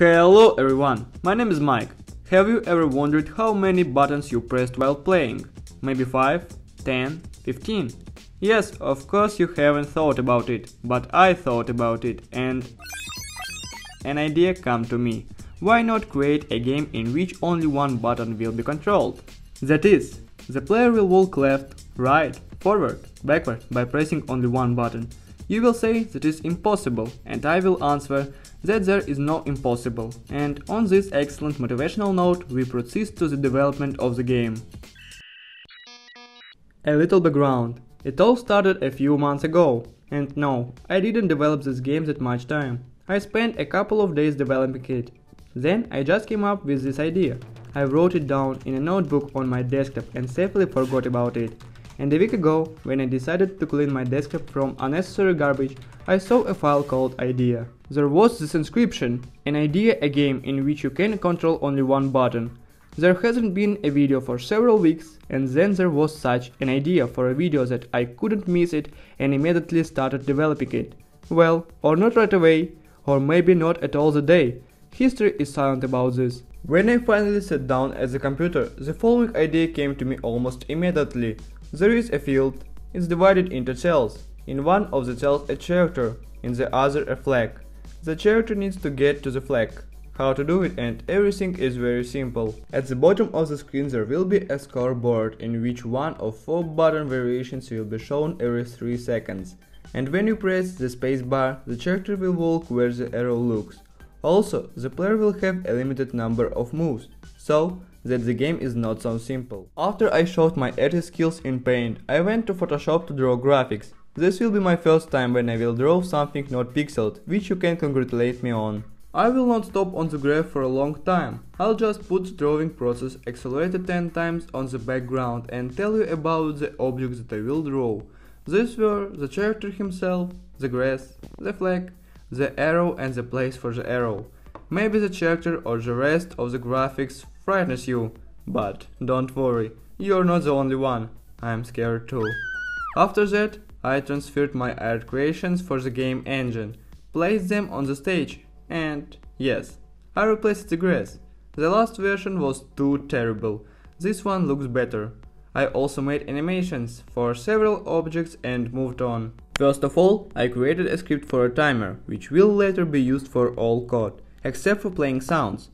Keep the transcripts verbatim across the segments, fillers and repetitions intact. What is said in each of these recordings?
Hello everyone, my name is Mike. Have you ever wondered how many buttons you pressed while playing? Maybe five, ten, fifteen? Yes, of course you haven't thought about it, but I thought about it and an idea came to me. Why not create a game in which only one button will be controlled? That is, the player will walk left, right, forward, backward by pressing only one button. You will say that is impossible, and I will answer that there is no impossible. And on this excellent motivational note, we proceed to the development of the game. A little background. It all started a few months ago. And no, I didn't develop this game that much time. I spent a couple of days developing it. Then I just came up with this idea. I wrote it down in a notebook on my desktop and safely forgot about it. And a week ago, when I decided to clean my desktop from unnecessary garbage, I saw a file called idea. There was this inscription, an idea, a game in which you can control only one button. There hasn't been a video for several weeks, and then there was such an idea for a video that I couldn't miss it and immediately started developing it. Well, or not right away, or maybe not at all the day. History is silent about this. When I finally sat down at the computer, the following idea came to me almost immediately. There is a field, it's divided into cells. In one of the cells a character, in the other a flag. The character needs to get to the flag. How to do it and everything is very simple. At the bottom of the screen there will be a scoreboard in which one of four button variations will be shown every three seconds. And when you press the space bar, the character will walk where the arrow looks. Also, the player will have a limited number of moves, so that the game is not so simple. After I showed my artist skills in paint, I went to Photoshop to draw graphics. This will be my first time when I will draw something not pixeled, which you can congratulate me on. I will not stop on the graph for a long time. I'll just put the drawing process accelerated ten times on the background and tell you about the objects that I will draw. These were the character himself, the grass, the flag, the arrow and the place for the arrow. Maybe the character or the rest of the graphics frightens you, but don't worry, you're not the only one. I'm scared too. After that, I transferred my art creations for the game engine, placed them on the stage, and yes, I replaced the grass. The last version was too terrible, this one looks better. I also made animations for several objects and moved on. First of all, I created a script for a timer, which will later be used for all code, except for playing sounds.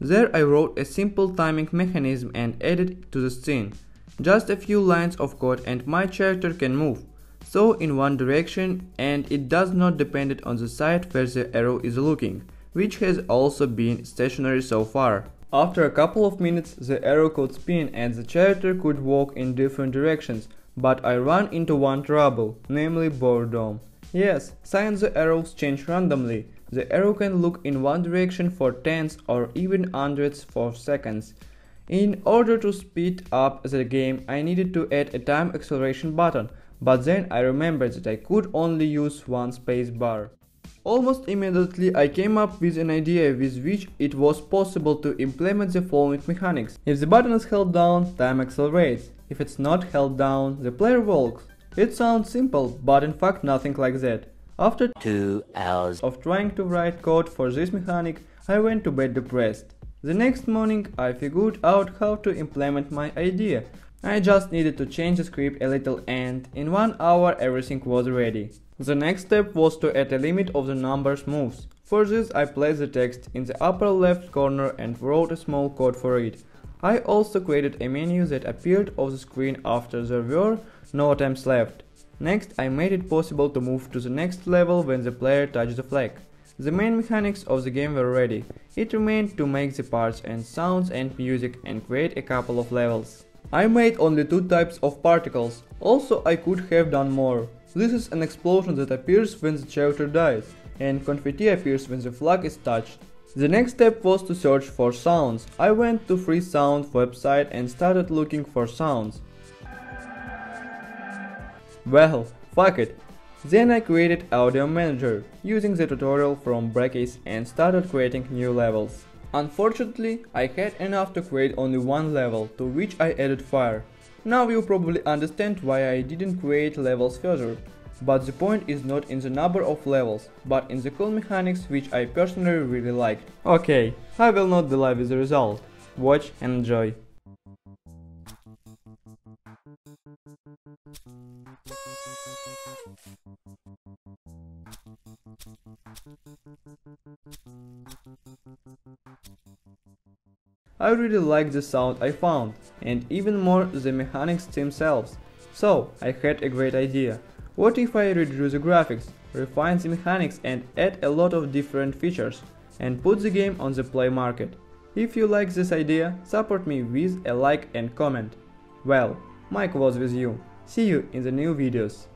There I wrote a simple timing mechanism and added it to the scene. Just a few lines of code and my character can move. So in one direction, and it does not depend on the side where the arrow is looking, which has also been stationary so far. After a couple of minutes the arrow could spin and the character could walk in different directions, but I ran into one trouble, namely boredom. Yes, since the arrows change randomly, the arrow can look in one direction for tens or even hundreds of seconds. In order to speed up the game I needed to add a time acceleration button, but then I remembered that I could only use one space bar. Almost immediately I came up with an idea with which it was possible to implement the following mechanics. If the button is held down, time accelerates. If it's not held down, the player walks. It sounds simple, but in fact nothing like that. After two hours of trying to write code for this mechanic, I went to bed depressed. The next morning I figured out how to implement my idea. I just needed to change the script a little and in one hour everything was ready. The next step was to add a limit of the number of moves. For this I placed the text in the upper left corner and wrote a small code for it. I also created a menu that appeared on the screen after there were no attempts left. Next I made it possible to move to the next level when the player touched the flag. The main mechanics of the game were ready. It remained to make the parts and sounds and music and create a couple of levels. I made only two types of particles, also I could have done more. This is an explosion that appears when the character dies, and confetti appears when the flag is touched. The next step was to search for sounds. I went to Free Sound website and started looking for sounds. Well, fuck it. Then I created Audio Manager, using the tutorial from Brackeys and started creating new levels. Unfortunately, I had enough to create only one level, to which I added fire. Now you probably understand why I didn't create levels further. But the point is not in the number of levels, but in the cool mechanics, which I personally really liked. Okay, I will not delay with the result. Watch and enjoy. I really liked the sound I found, and even more the mechanics themselves. So, I had a great idea. What if I redo the graphics, refine the mechanics and add a lot of different features, and put the game on the Play Market? If you like this idea, support me with a like and comment. Well, Mike was with you. See you in the new videos.